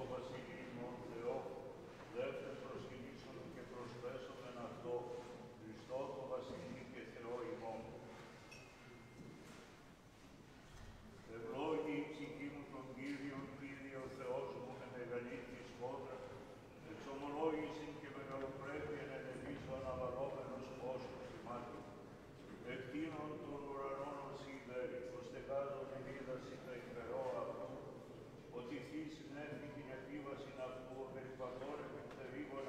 το βασιλείμον Θεό, δεύτερον προσκυνήσον και προσθέσομεν αυτό, Χριστό το βασιλεί και Θεό ημών. Ευλόγη η ψυχή μου τον Κύριον, Κύριε ο Θεός μου, με μεγαλύτερης χώρα, εξομολόγηση και μεγαλοπρέπεια εν ελευσής ο αναβαλόμενος όσου σημάτων. Εκτείνων των ουρανών ως ύδερη, προστεγάζον την είδαση τα υπερόα αυτού, ότι θύσιν έφυγην επίβασιν αυτού, περιπατώρευεν θερίγων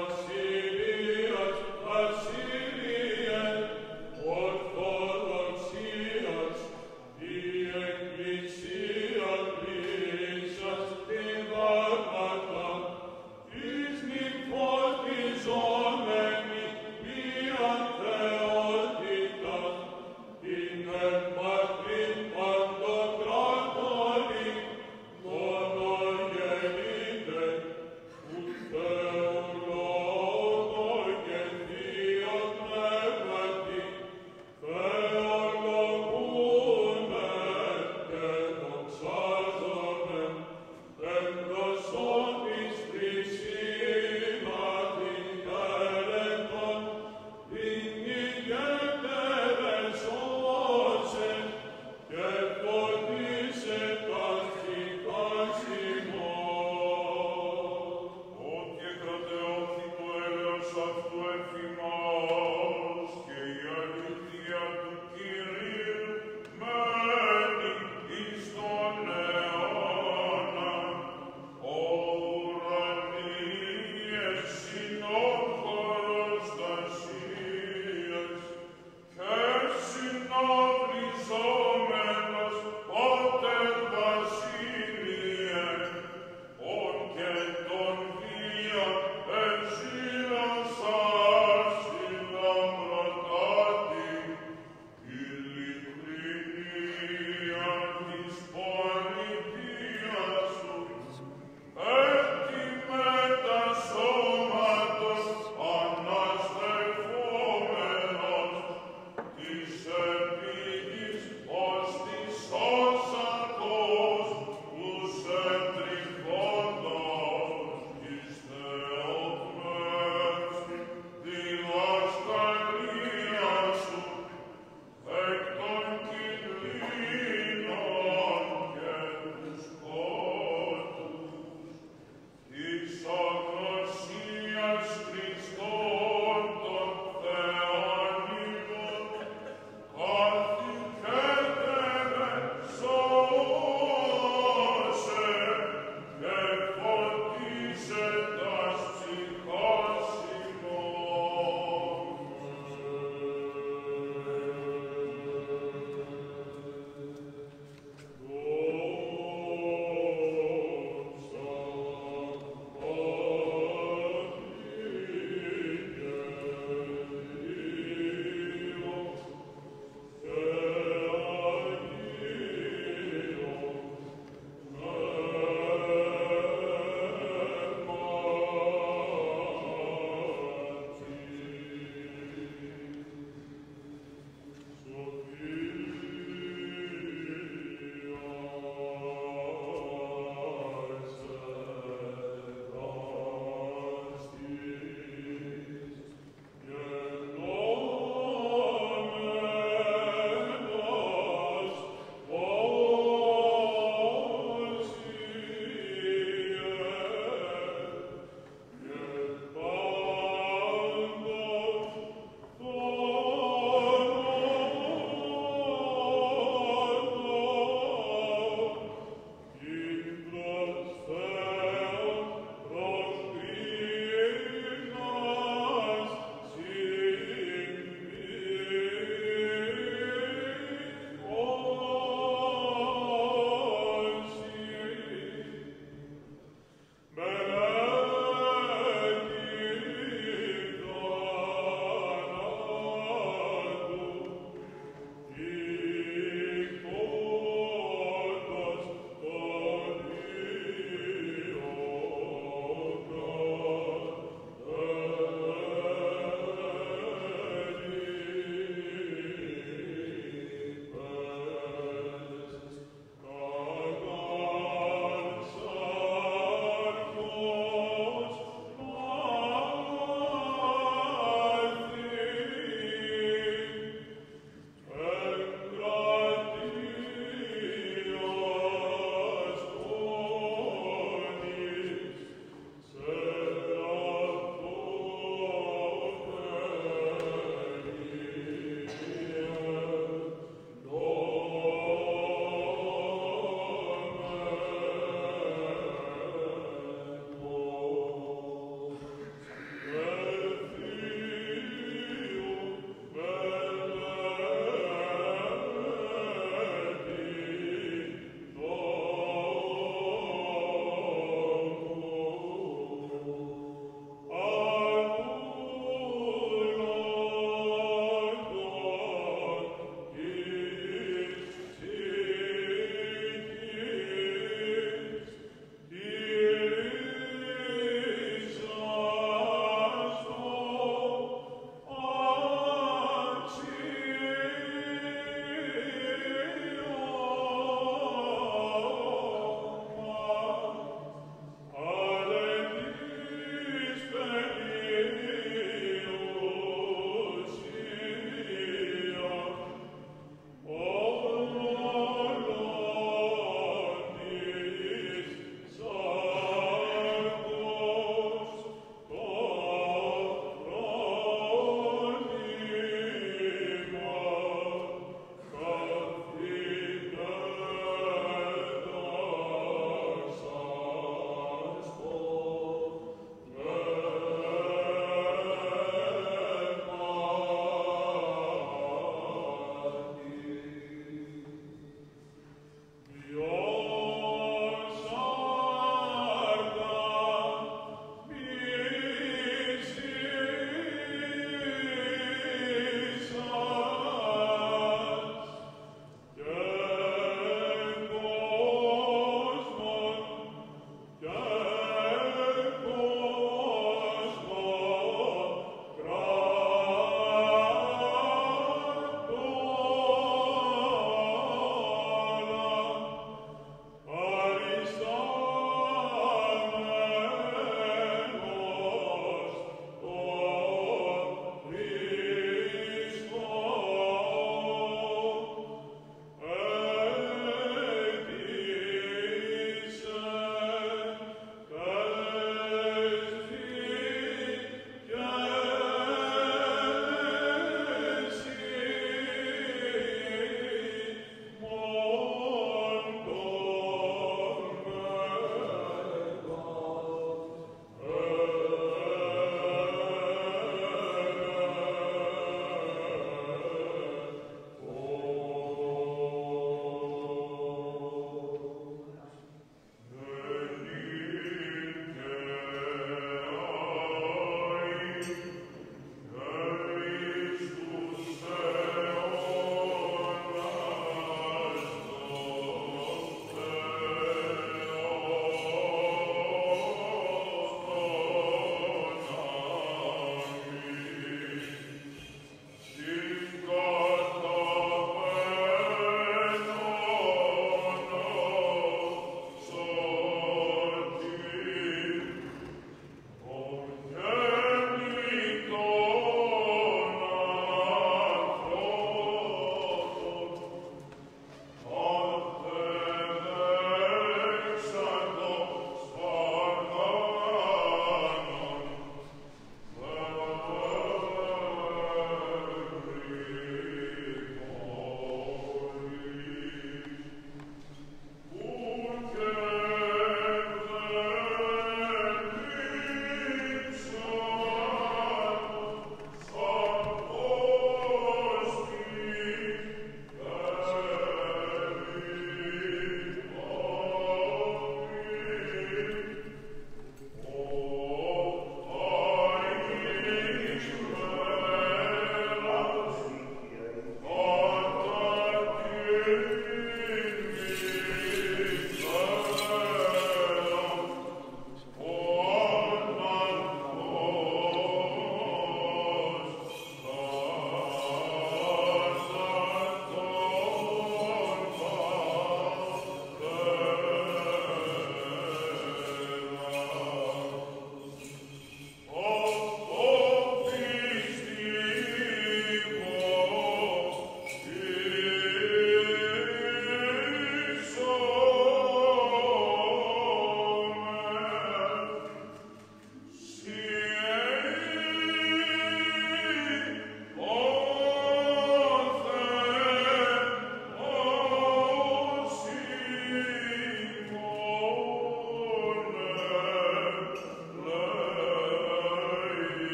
Oh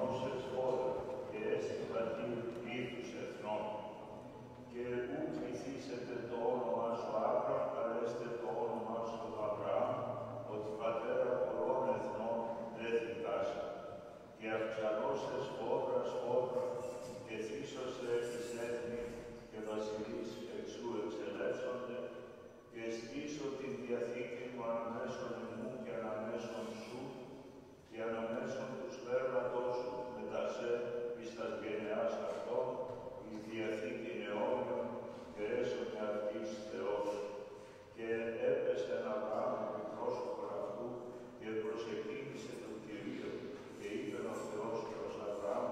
γνώσες όλα και έστυπα την πλήθους εθνών. Και ου πληθήσετε το όνομά σου Άβραμ, καλέστε το όνομά σου Αβραάμ, ότι πατέρα πολλών εθνών δεν θυγάσα. Και αυξανώσες φόδρα φόδρα και θύσωσε εις έθνη και βασιλείς εξού εξελεύσονται και στήσω την διαθήκη μου αναμέσων μου και αναμέσων σου και αναμέσων του σπέρματος σου μετά σε εις τας γενεάς αυτών η διαθήκη αιώνιον και έσωνε αυτής Θεός. Και έπεσε να κάνω την πρόσωπο αυτού και προσεκίνησε τον Κυρίο και είπε ο Θεός προς Αβραάμ,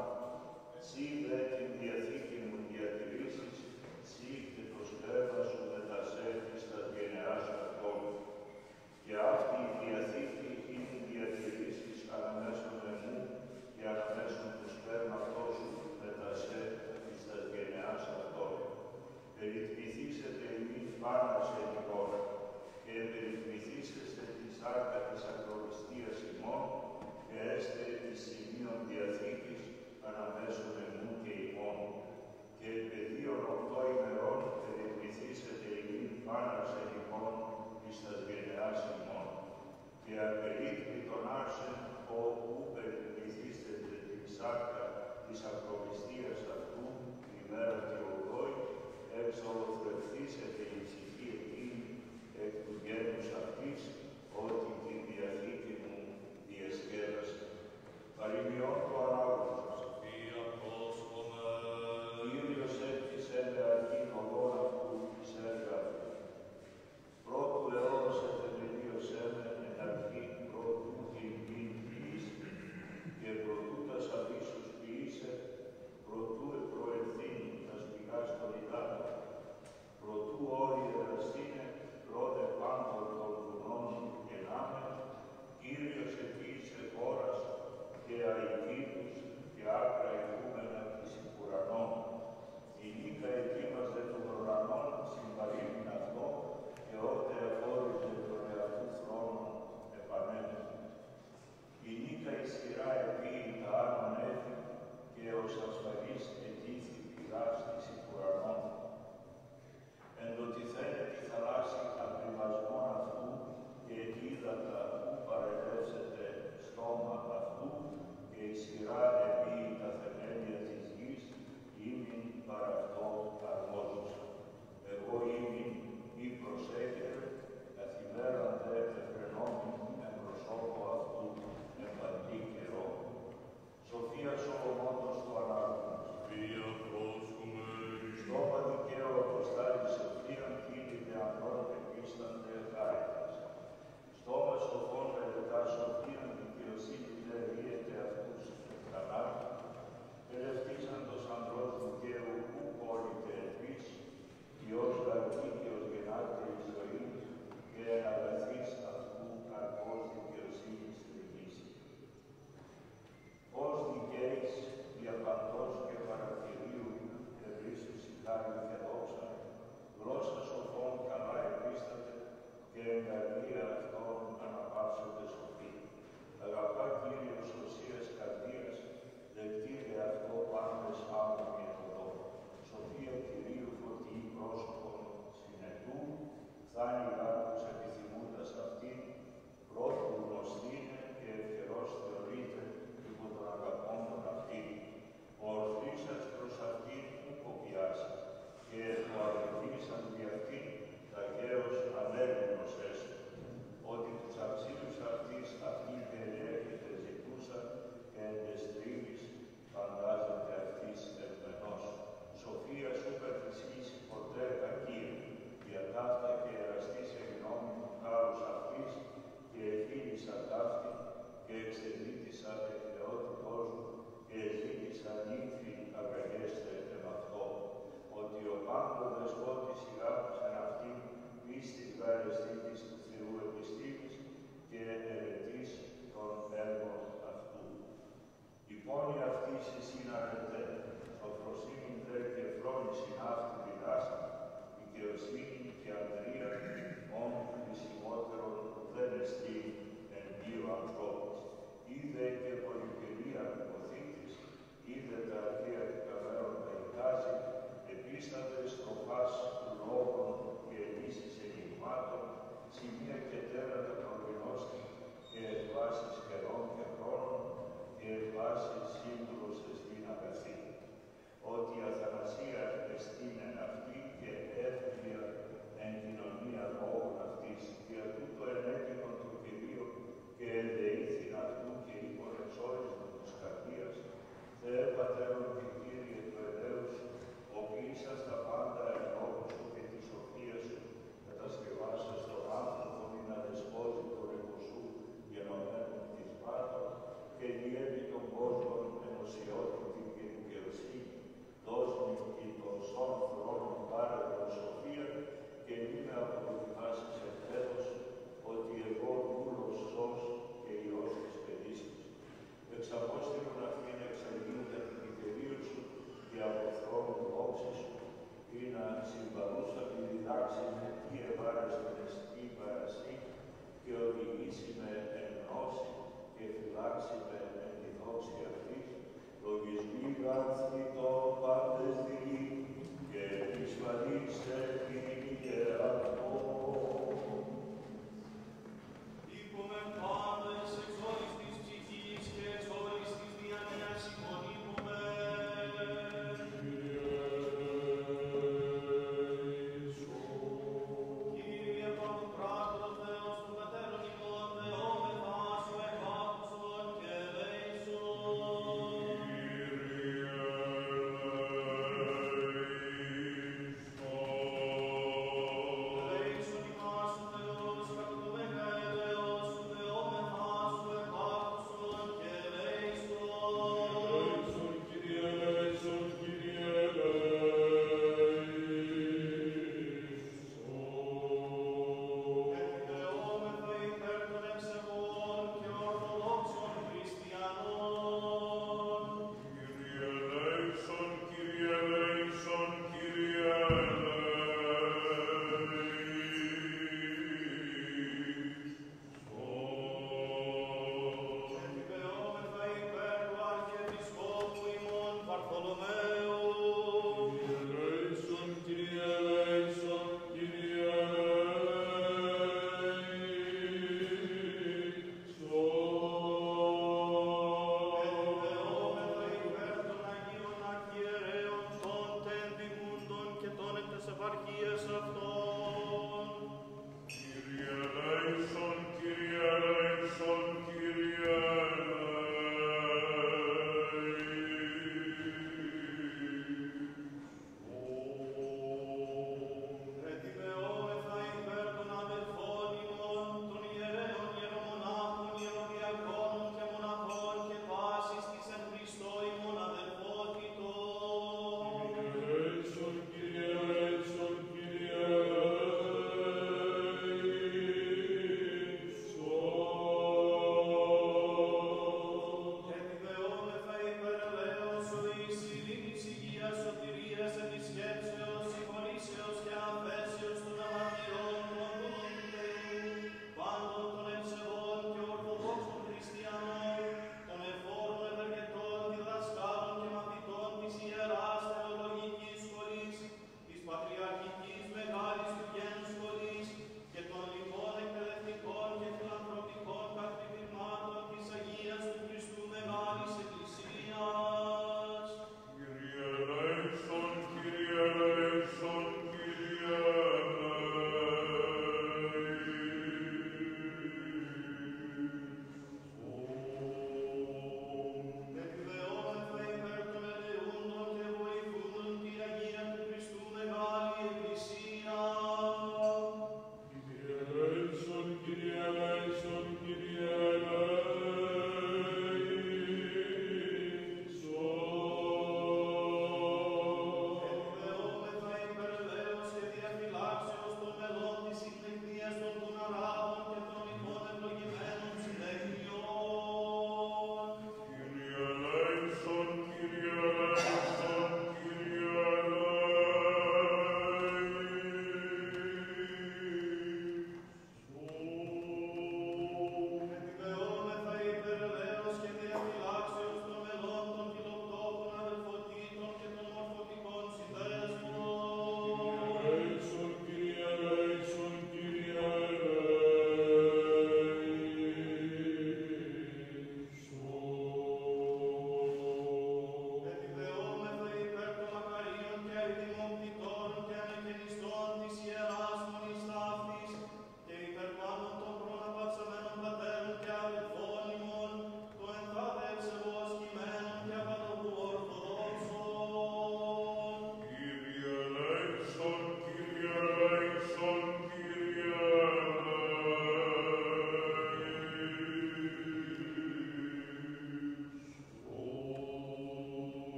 «Συ δε την διαθήκη μου διατηρήσεις, συ και το σπέρμα σου μετασέχεις τα γενεάς αυτών». Και αυτή η διαθήκη είναι διατηρήσεις αναμέσων εμού και αναμέσων του σπέρματός σου μετασέχεις τα γενεάς αυτών. Περιπληθήσετε εμείς πάνω σε ημών και περιπληθήσεστε τη σάρκα της ακροβιστίας ημών και έστε εις σημείων διαθήκης αναμέσων εμού και ημών. Και επαιδείων 8 ημερών περιπληθήσετε ημίν πάνω σε ημών εις τας γενεάς ημών. Και απελήφθη τον άρσεν όπου περιπληθήσετε την σάρκα της ακροβιστίας αυτού ημέρα και οδόη, εξολοθρευθήσετε η ψυχή εκείνη εκ του γένους αυτής, ότι την διαθήκη μου διασκέδασε. Παροιμιών του Ανάγνωστος. Κύριος έκτισε με αρχήν οδόν αυτού της έργαφη. Πρώτου αιώνωσε θεμελίωσέ με εν αρχή πρωτού την πίν ποιήσε και πρωτού τας αβίσους ποιήσε, πρωτού προελθύνει τα σπηγά στον υδάτο. Προτού όλοι εραστήνε, ρόδε πάντων των βουνών γεννάμε, Κύριος επίησε χώρας και αηγήτους και άκρα ηγούμενα της ουρανών. Η νύκα εκείμαστε των ουρανών συμπαρήμην αυτό και ότε αγόριζε τον εαυτού θρόνο επανέλθει. Η νύκα ισχυρά επίει τα άρμαν έθη και ως ασφαλής ετήθη πηγάς της ουρανών. Εν τοτι θένετη θαλάσσι αγριβασμόν αυτού και ύδατα που παρελεύσεται στόμα αυτού και ισχυρά επίει τα θεμέλια της γης, ήμην παρά αυτό αργόντουσα. Εγώ ήμην ή προσέχερε, καθημέραν δε εφρενόμην εν προσώπο αυτού εν παντή καιρό. Σοφία Σολομόντος του Ανάγνωστος. Στόμα δικαίου αποστάλησε πλήραν κίνητε ανθρώπε πίσταντε χάριτας. Στόμα σοφών μελετάσω πλήραν δικαιοσύνη δε βίαιτε αυτούς κανάλι. Ελευθύσαντος ανδρός δικαίου που κόρητε εμείς, Υιός Γαρδίκαιος γεννάται η ζωή και αγαθής αυτού καρπός δικαιοσύνης λυγίσει. Ως δικαίης διαπαντός και παρατηρίου ευρύσους ιτάλιου και δόξα, γλώσσα σοφών καλά επίσταται και εγκαρδία αυτών αναπαύσονται σοφή. Αγαπά Κύριος οσίας καρδίας, δεκτήρε αυτό πάντες άμμον και οδό. Σοφία Κυρίου φωτιή πρόσωπον συνετού, θάνει λάθους επιθυμούντας αυτήν, πρώτου γνωστήνε και ευκαιρός θεωρείται υπό τον αγαπώντων αυτήν. Ο ορθήσας προς αυτήν που κοπιάσει και το αρνηθήσαν δι' αυτήν ταχαίως ανέγνος έσω. Ότι τους αψίλους αυτής αυτή περιέχεται ζητούσα και εν τες τρίβης φαντάζεται αυτής ευμενός. Σοφία σου καθισχύσει ποτέ κακία, δια ταύτα και εραστής εγνώμη του χάρους αυτής και εχείλησα ταύτη και εξελίτησα εθεότυπός μου και ζήτησα νύμφη αγκαλιέστε με αυτό. Ότι ο πάντων δεσπότης ηγάπησαν αυτήν πίστη γαρεστήτης του Θεού επιστήμης και ερετής των έργων αυτού. Η πόνη αυτής εσύ να ρετέ, σοφροσύνη δε και φρόνηση ναύτη πηγάσα, δικαιοσύνη και ανδρεία, όνου χρησιμότερον δεν εστί εν δύο ανθρώπους. Είδε και πολυπηρία ο θήτης,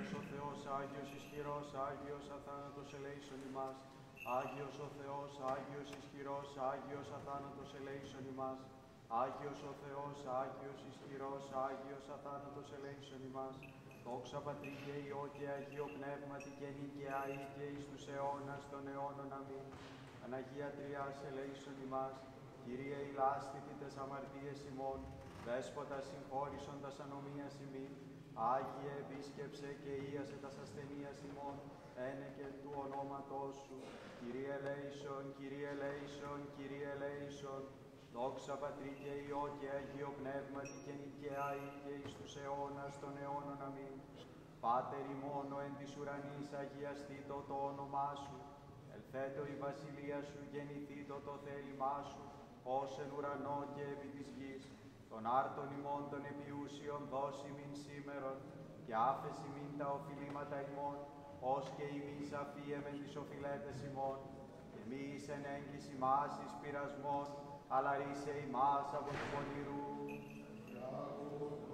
Άγιος ο Θεός, Άγιος ισχυρός, Άγιος αθάνατος ελέησον ημάς. Άγιος ο Θεός, Άγιος ισχυρός, Άγιος αθάνατος ελέησον ημάς. Άγιος ο Θεός, Άγιος ισχυρός, Άγιος αθάνατος ελέησον ημάς. Δόξα Πατρί και Υιό και Αγίο Πνεύματι και νίκαια ήκαιη στους αιώνας των αιώνων. Αμήν. Αναγία Τριάς ελέησον ημάς. Κυρία ηλάστητη τες αμαρτίες ημών, Δέσποτα συγχώρησον τας ανομίας ημίν, Άγιε επίσκεψε και ίασε τας ασθενίας ημών, ένεκε του ονόματός σου. Κύριε ελέησον, Κύριε ελέησον, Κύριε ελέησον. Δόξα Πατρί και Υιό και Αγίο Πνεύματι και νικαιά ήκαιη στους αιώνας των αιώνων. Αμήν. Πάτερ ημών εν της ουρανής αγιαστήτω το όνομά σου. Ελθέτω η βασιλεία σου, γεννηθήτω το θέλημά σου, ως εν ουρανώ και επί της γης. Τον άρτον ημών των επιούσιων δώσιμην σήμερον, και άφεσιμην τα οφειλήματα ημών, ως και ημείς αφίεμεν τις οφειλέτες ημών. Και μη εις εν έγκληση μας εις πειρασμόν, αλλά ρίσε ημάς από του πονηρού.